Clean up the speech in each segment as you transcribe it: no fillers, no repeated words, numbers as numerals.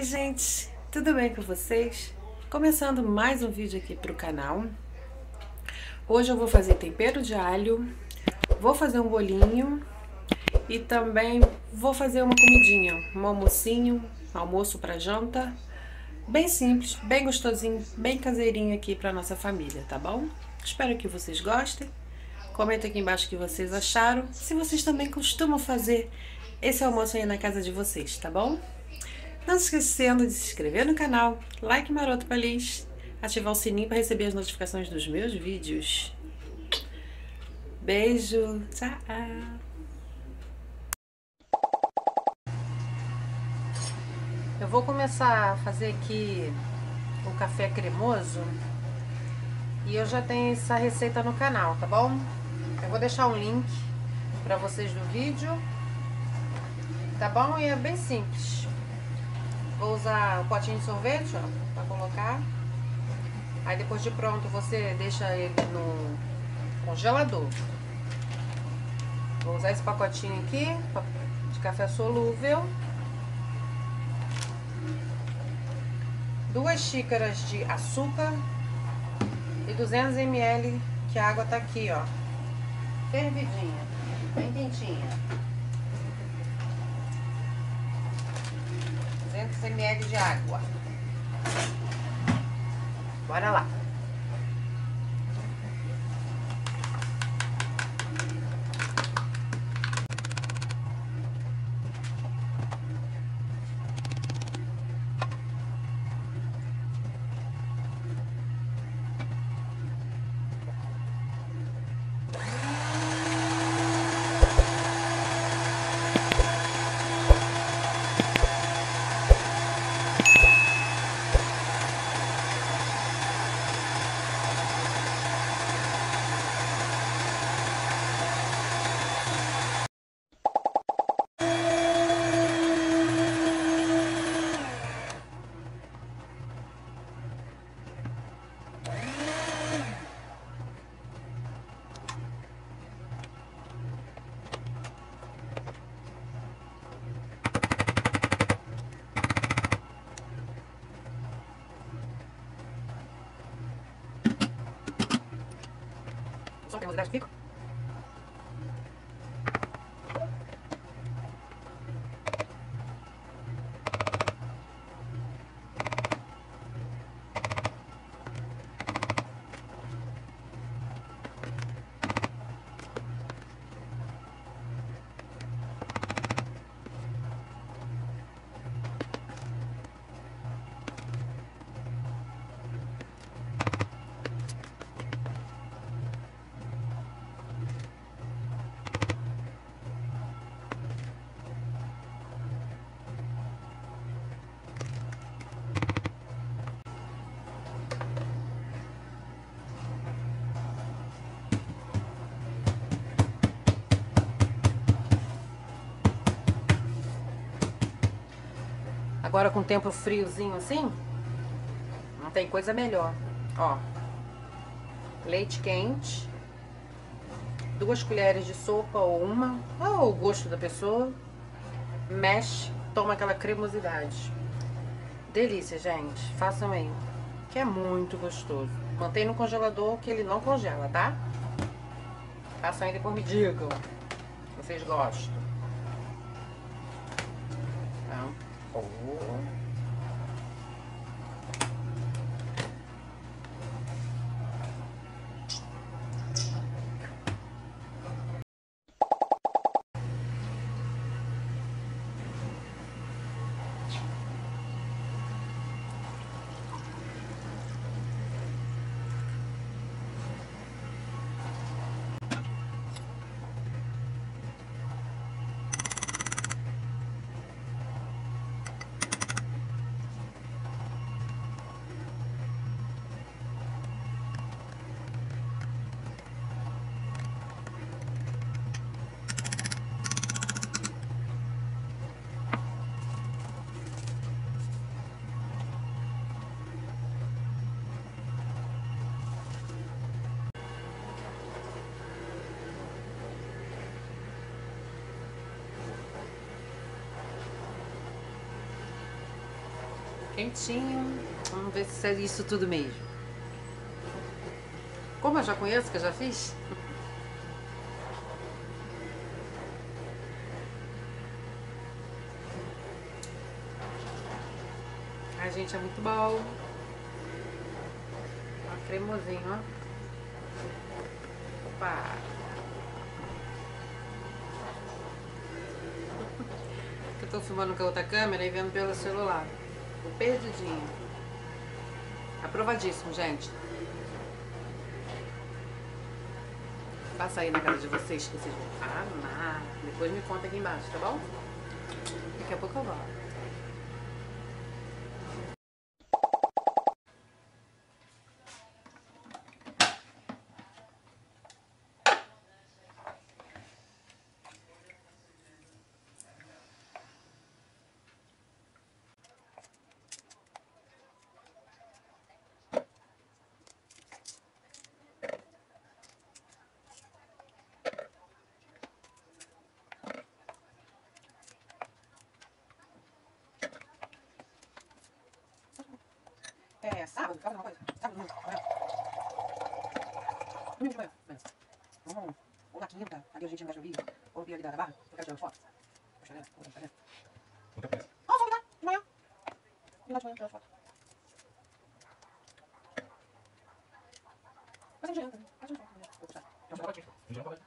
Oi gente, tudo bem com vocês? Começando mais um vídeo aqui pro canal. Hoje eu vou fazer tempero de alho, vou fazer um bolinho e também vou fazer uma comidinha, um almocinho, almoço para janta, bem simples, bem gostosinho, bem caseirinho aqui pra nossa família, tá bom? Espero que vocês gostem. Comenta aqui embaixo o que vocês acharam, se vocês também costumam fazer esse almoço aí na casa de vocês, tá bom? Não se esquecendo de se inscrever no canal, like maroto feliz, ativar o sininho para receber as notificações dos meus vídeos. Beijo, tchau! Eu vou começar a fazer aqui o café cremoso e eu já tenho essa receita no canal, tá bom? Eu vou deixar um link para vocês no vídeo, tá bom? E é bem simples. Vou usar o potinho de sorvete, ó, pra colocar. Aí depois de pronto você deixa ele no congelador. Vou usar esse pacotinho aqui de café solúvel. 2 xícaras de açúcar e 200 ml, que a água tá aqui, ó, fervidinha, bem quentinha. 200 ml de água. Bora lá. Fico. Agora com o tempo friozinho assim, não tem coisa melhor. Ó, leite quente, 2 colheres de sopa ou uma, ou o gosto da pessoa, mexe, toma aquela cremosidade. Delícia, gente, façam aí, que é muito gostoso. Mantém no congelador que ele não congela, tá? Façam aí, depois me digam, vocês gostam. Então, quentinho. Vamos ver se é isso tudo mesmo. Como eu já conheço, que eu já fiz. Ai, gente, é muito bom. Ó, cremosinho, ó. Opa! Eu tô filmando com a outra câmera e vendo pelo celular. Tô perdidinho. Aprovadíssimo, gente. Passa aí na casa de vocês que vocês vão amar. Depois me conta aqui embaixo, tá bom? Daqui a pouco eu volto. Sábado, faz uma coisa. Sábado, domingo de manhã. Ou na quinta, ali a gente engaja o vídeo. Ou vi ali da barra, eu quero tirar foto. Puxa, né? Nunca pensa. Ó, vamos lá, de manhã. Vamos lá de manhã, tirar foto. Mas não adianta, né? Faz uma foto, né? Vou puxar. Eu vou aqui. Eu vou aqui.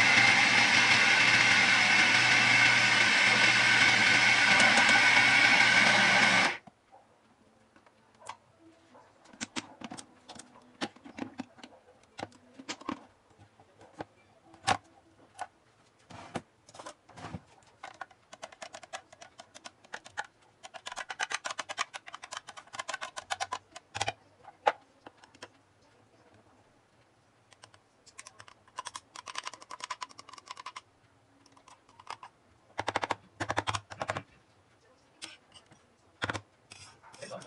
Aqui, ó.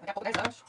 Daqui a pouco 10 anos.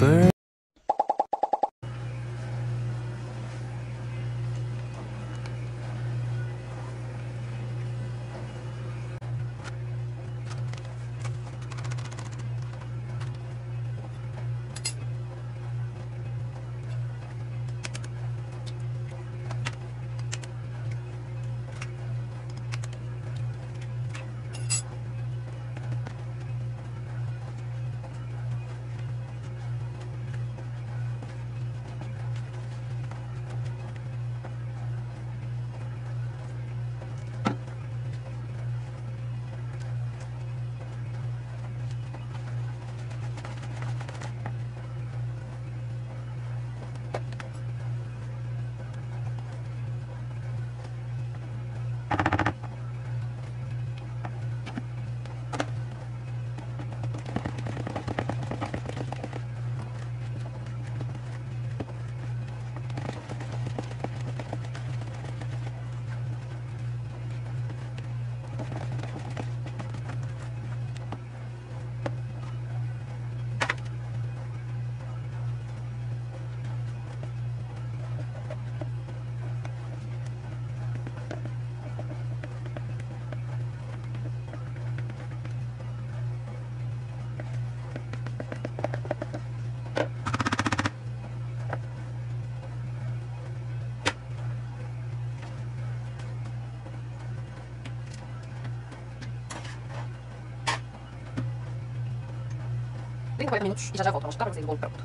bird. Tem 40 minutos e já volto a mostrar vocês o bolo pronto.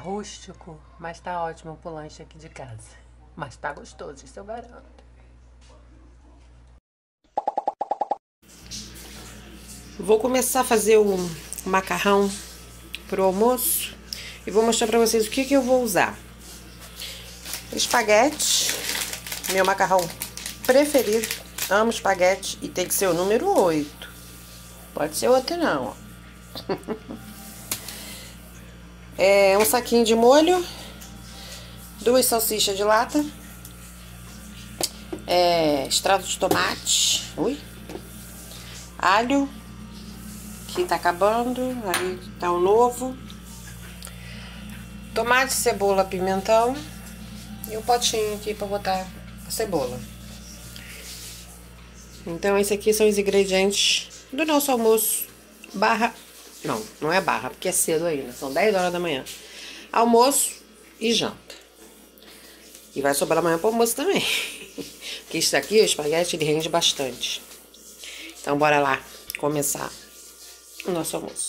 rústico, mas tá ótimo pro lanche aqui de casa. Mas tá gostoso, isso eu garanto. Vou começar a fazer o macarrão pro almoço e vou mostrar pra vocês o que que eu vou usar. Espaguete, meu macarrão preferido. Amo espaguete e tem que ser o número 8. Pode ser outro não, ó. É um saquinho de molho, 2 salsichas de lata, extrato de tomate, alho, que tá acabando, aí tá o novo, tomate, cebola, pimentão e um potinho aqui pra botar a cebola. Então esses aqui são os ingredientes do nosso almoço barra... Não, não é barra, porque é cedo ainda, são 10 horas da manhã. Almoço e janta. E vai sobrar amanhã pro almoço também. Porque isso daqui, o espaguete, ele rende bastante. Então bora lá começar o nosso almoço.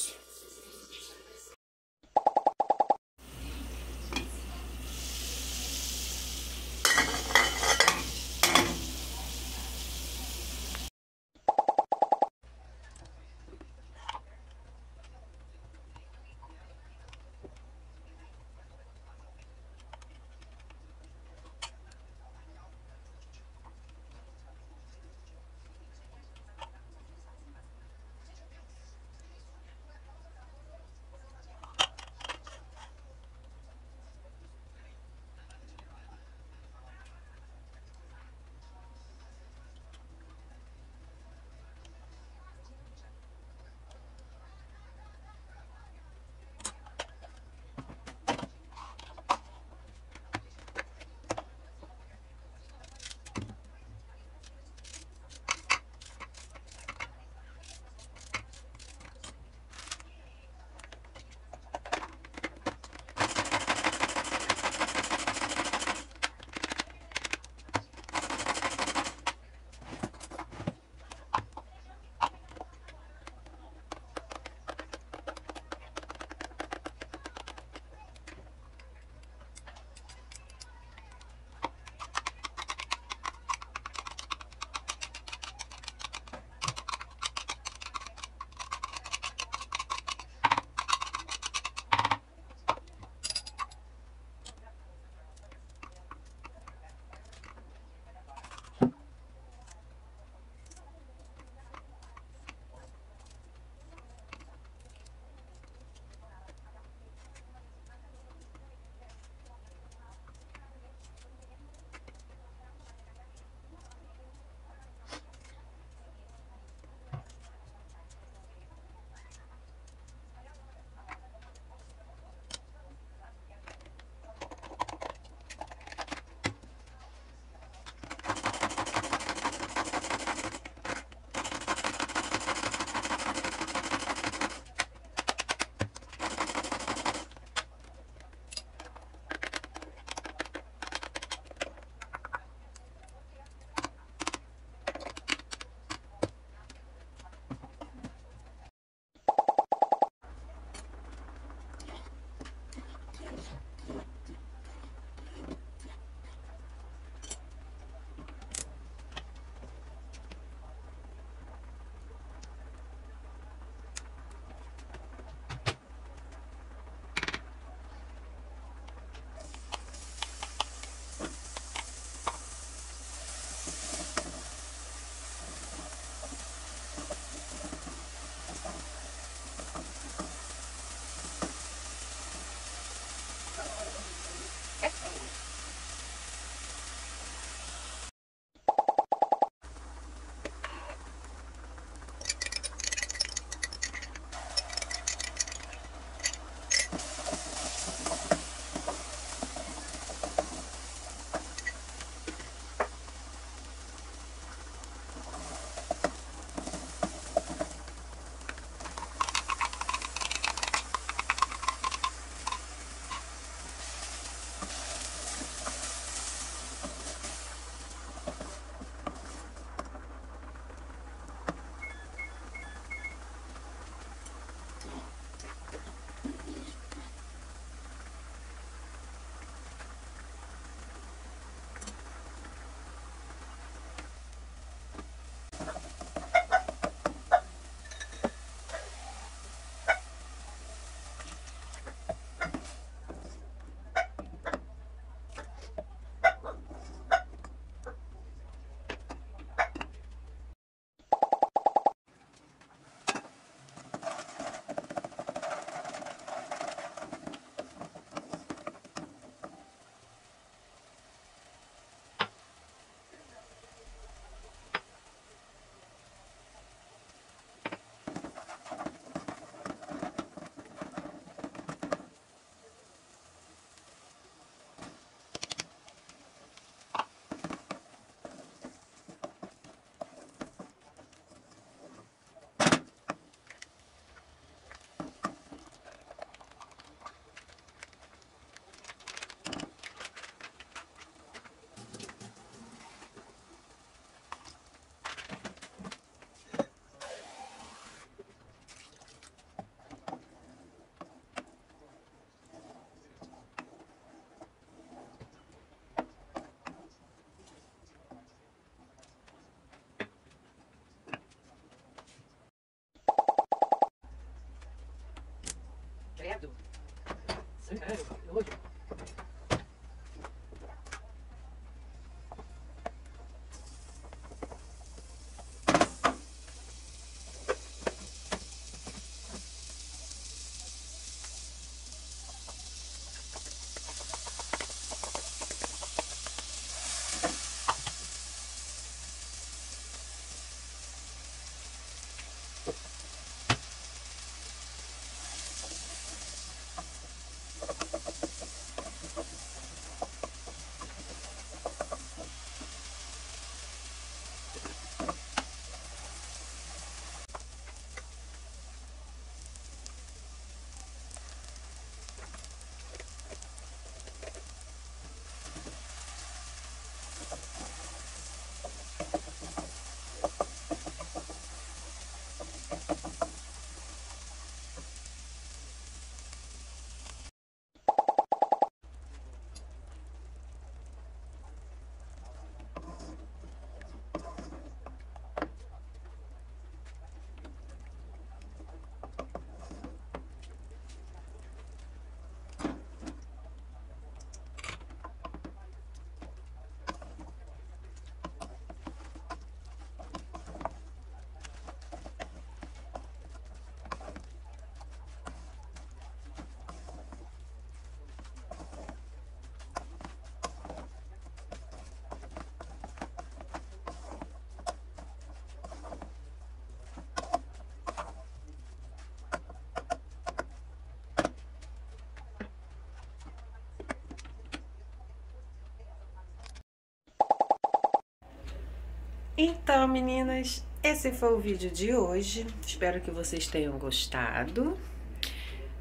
Então, meninas, esse foi o vídeo de hoje. Espero que vocês tenham gostado.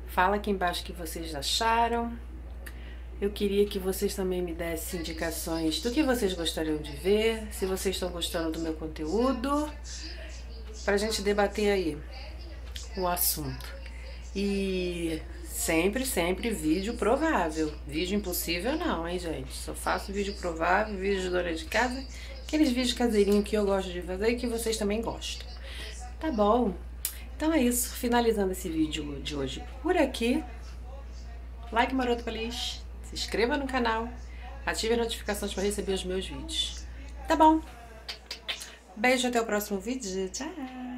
Fala aqui embaixo o que vocês acharam. Eu queria que vocês também me dessem indicações do que vocês gostariam de ver, se vocês estão gostando do meu conteúdo, pra gente debater aí o assunto. E sempre, sempre vídeo provável. Vídeo impossível não, hein, gente? Só faço vídeo provável, vídeo de dona de casa, aqueles vídeos caseirinhos que eu gosto de fazer e que vocês também gostam. Tá bom? Então é isso. Finalizando esse vídeo de hoje por aqui. Like maroto feliz. Se inscreva no canal. Ative as notificações para receber os meus vídeos. Tá bom? Beijo, até o próximo vídeo. Tchau!